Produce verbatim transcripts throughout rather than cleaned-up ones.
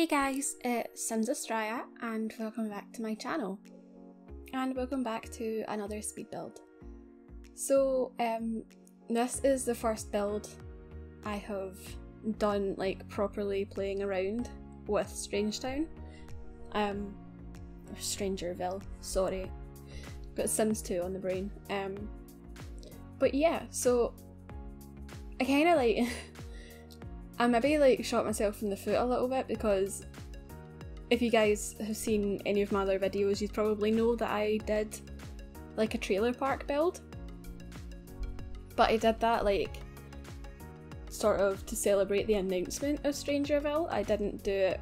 Hey guys, it's Sims Astraia and welcome back to my channel and welcome back to another speed build. So um, this is the first build I have done like properly playing around with Strangetown. Um, Strangerville, sorry, got Sims two on the brain. Um, but yeah, so I kind of like... I maybe like shot myself in the foot a little bit because if you guys have seen any of my other videos, you'd probably know that I did like a trailer park build, but I did that like sort of to celebrate the announcement of Strangerville. I didn't do it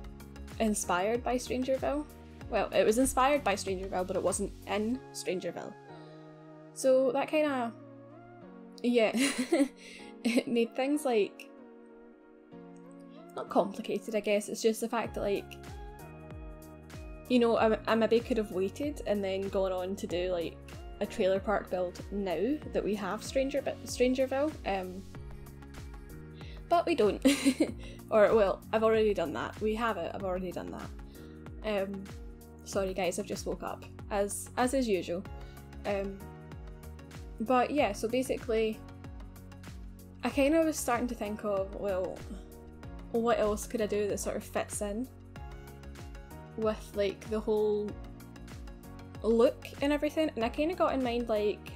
inspired by Strangerville. Well, it was inspired by Strangerville, but it wasn't in Strangerville. So that kind of, yeah, it made things like not complicated, I guess. It's just the fact that, like, you know, I, I maybe could have waited and then gone on to do like a trailer park build now that we have Stranger Strangerville, um, but we don't. Or well, I've already done that. We have it. I've already done that. Um, sorry guys, I've just woke up as as is usual. Um, but yeah, so basically, I kind of was starting to think of, well, what else could I do that sort of fits in with like the whole look and everything, and I kind of got in mind like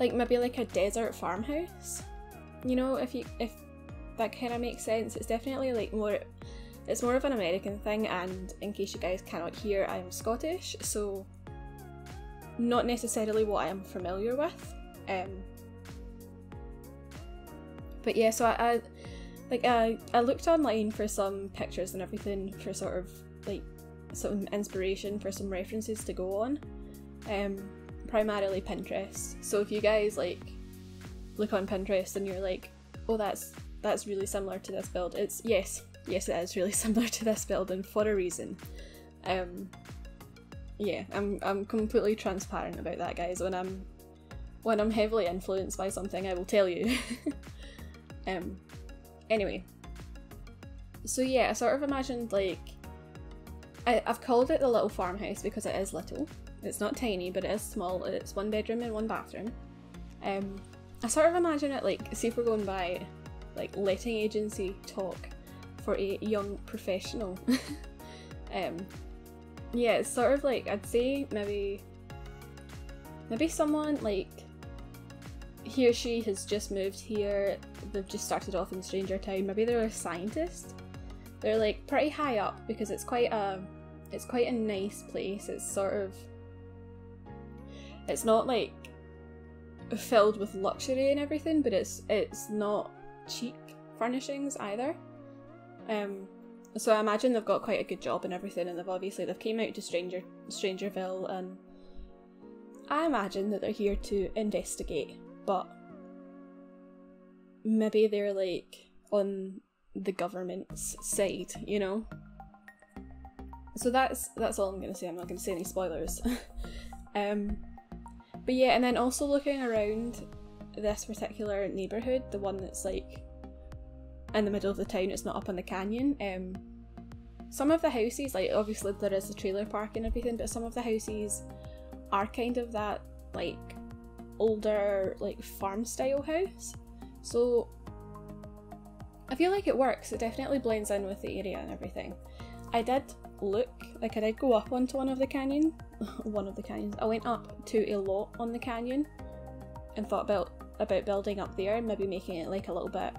like maybe like a desert farmhouse, you know, if you if that kind of makes sense. It's definitely like more, it's more of an American thing, and in case you guys cannot hear, I'm Scottish, so not necessarily what I am familiar with. um But yeah, so I, I like I, I looked online for some pictures and everything for sort of like some inspiration for some references to go on, um, primarily Pinterest. So if you guys like look on Pinterest and you're like, oh, that's that's really similar to this build, it's yes, yes, it is really similar to this build, and for a reason. Um, yeah, I'm I'm completely transparent about that, guys. When I'm when I'm heavily influenced by something, I will tell you. Um, anyway, so yeah, I sort of imagined like, I, I've called it the little farmhouse because it is little. It's not tiny, but it is small. It's one bedroom and one bathroom. Um, I sort of imagine it like, see if we're going by like letting agency talk for a young professional. um, yeah, it's sort of like, I'd say maybe, maybe someone like, he or she has just moved here, they've just started off in Strangertown, maybe they're a scientist. They're like pretty high up because it's quite a it's quite a nice place. It's sort of, it's not like filled with luxury and everything, but it's it's not cheap furnishings either. Um so I imagine they've got quite a good job and everything, and they've obviously they've came out to Stranger Strangerville, and I imagine that they're here to investigate. But maybe they're like on the government's side, you know? So that's that's all I'm gonna say. I'm not gonna say any spoilers. um, but yeah, and then also looking around this particular neighbourhood, the one that's like in the middle of the town, it's not up on the canyon. Um, some of the houses, like obviously there is a trailer park and everything, but some of the houses are kind of that like older like farm style house, so I feel like it works. It definitely blends in with the area and everything. I did look like I did go up onto one of the canyon one of the canyons I went up to a lot on the canyon and thought about about building up there and maybe making it like a little bit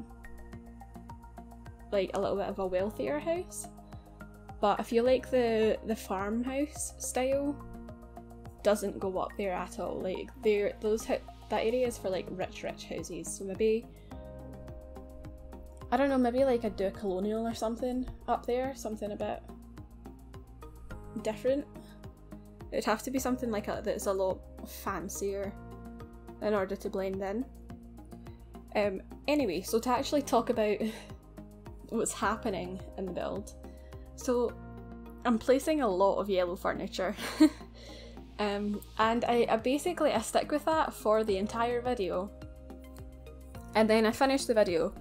like a little bit of a wealthier house, but I feel like the the farmhouse style doesn't go up there at all. Like there, those that area is for like rich, rich houses. So maybe, I don't know, maybe like I'd do a colonial or something up there, something a bit different. It'd have to be something like a, that's a lot fancier in order to blend in. Um. Anyway, so to actually talk about what's happening in the build, so I'm placing a lot of yellow furniture. Um, and I, I basically I stick with that for the entire video, and then I finish the video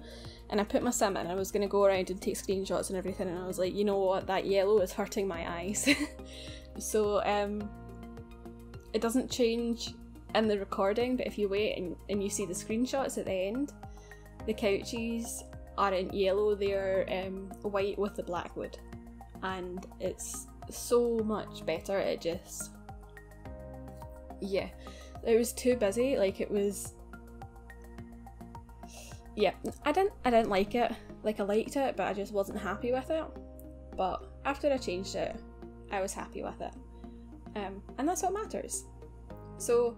and I put my sim in. I was going to go around and take screenshots and everything, and I was like, you know what, that yellow is hurting my eyes. So um, it doesn't change in the recording, but if you wait and, and you see the screenshots at the end, the couches aren't yellow, they're um, white with the black wood, and it's so much better. It just, yeah, it was too busy, like it was, yeah, I didn't, I didn't like it, like I liked it, but I just wasn't happy with it. But after I changed it, I was happy with it, um, and that's what matters. So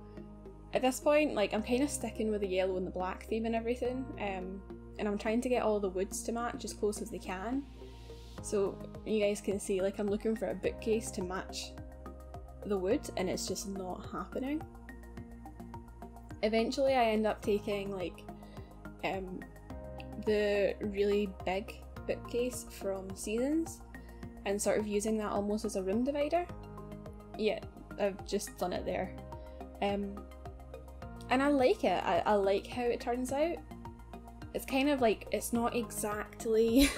at this point, like, I'm kind of sticking with the yellow and the black theme and everything, um, and I'm trying to get all the woods to match as close as they can. So you guys can see, like, I'm looking for a bookcase to match the wood, and it's just not happening. Eventually I end up taking, like, um, the really big bookcase from Seasons and sort of using that almost as a room divider. Yeah, I've just done it there. Um, and I like it. I, I like how it turns out. It's kind of like, it's not exactly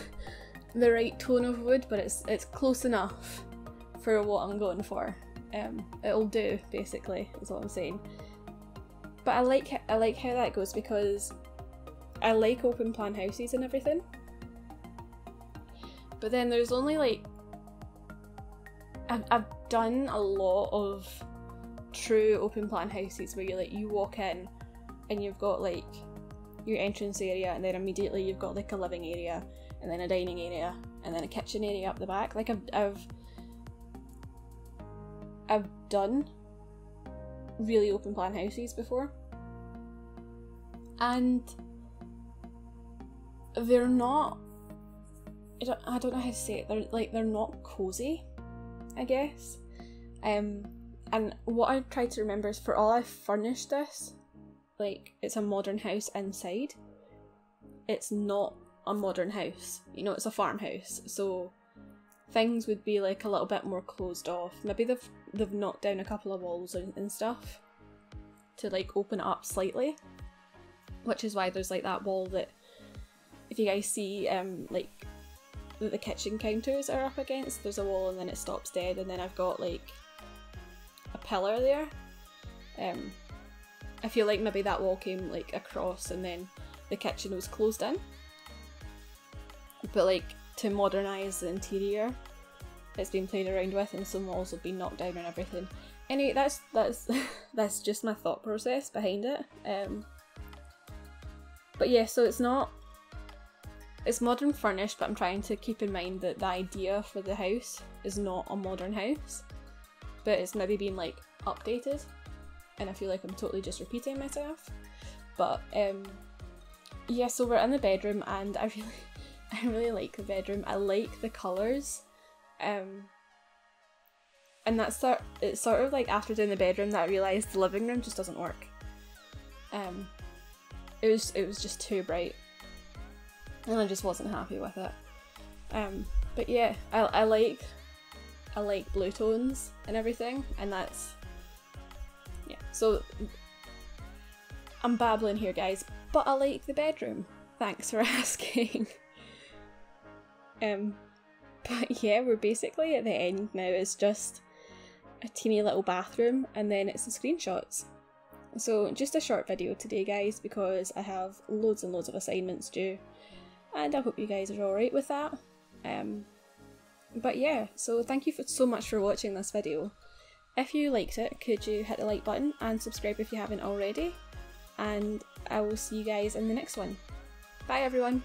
the right tone of wood, but it's it's close enough for what I'm going for. Um, it'll do, basically, is what I'm saying. But I like I like how that goes, because I like open plan houses and everything. But then there's only, like, I've, I've done a lot of true open plan houses where you like you walk in and you've got like your entrance area, and then immediately you've got like a living area, and then a dining area, and then a kitchen area up the back. Like I've I've I've done really open plan houses before, and they're not, I don't I don't know how to say it. They're like they're not cozy, I guess. Um, and what I tried to remember is, for all I've furnished this, like, it's a modern house inside. It's not a modern house, you know, it's a farmhouse, so things would be like a little bit more closed off. Maybe they've they've knocked down a couple of walls and, and stuff to like open it up slightly, which is why there's like that wall that, if you guys see, um, like that the kitchen counters are up against, there's a wall and then it stops dead, and then I've got like a pillar there. Um, I feel like maybe that wall came like across and then the kitchen was closed in. But like, to modernise the interior, it's been played around with, and some walls have been knocked down and everything. Anyway, that's that's that's just my thought process behind it. Um, but yeah, so it's not, it's modern furnished, but I'm trying to keep in mind that the idea for the house is not a modern house, but it's maybe been like updated, and I feel like I'm totally just repeating myself. But um, yeah, so we're in the bedroom, and I really, I really like the bedroom. I like the colours, um, and that's sort. It's sort of like after doing the bedroom that I realised the living room just doesn't work. Um, it was it was just too bright, and I just wasn't happy with it. Um, but yeah, I, I like, I like blue tones and everything, and that's, yeah. So I'm babbling here, guys, but I like the bedroom. Thanks for asking. Um, but yeah, we're basically at the end now. It's just a teeny little bathroom, and then it's the screenshots. So just a short video today, guys, because I have loads and loads of assignments due, and I hope you guys are alright with that. Um, but yeah, so thank you for, so much for watching this video. If you liked it, could you hit the like button and subscribe if you haven't already, and I will see you guys in the next one. Bye everyone!